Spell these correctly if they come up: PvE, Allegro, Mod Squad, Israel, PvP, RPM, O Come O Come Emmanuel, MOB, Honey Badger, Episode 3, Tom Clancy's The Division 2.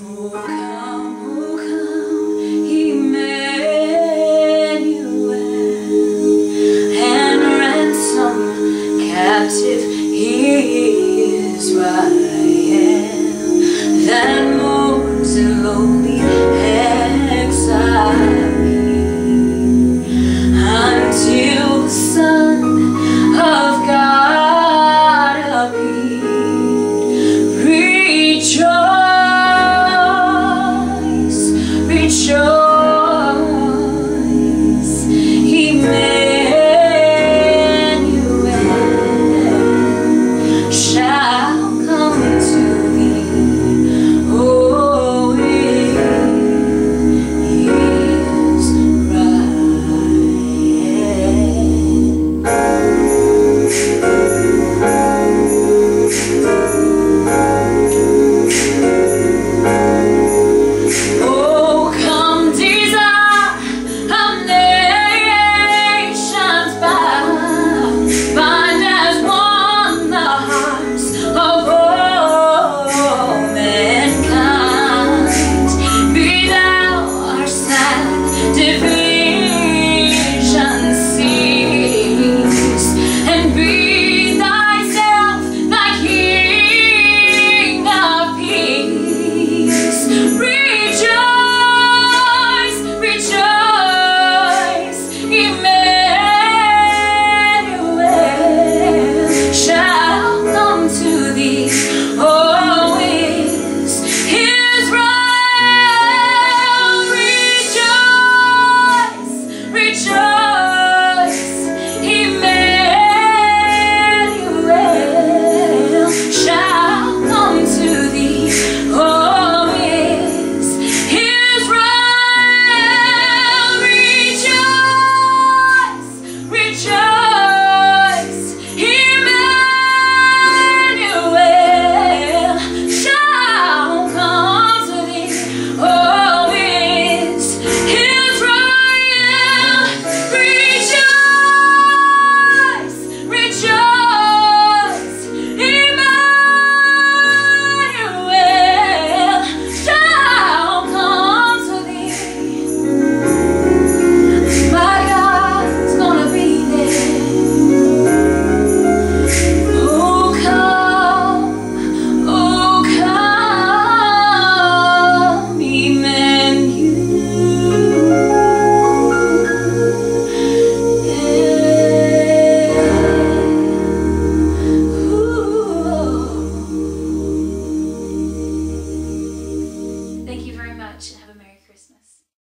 O come, O come, Emmanuel, and ransom captive Israel that mourns in lonely exile. Rejoice, Emmanuel shall come to thee. O Israel. Have a merry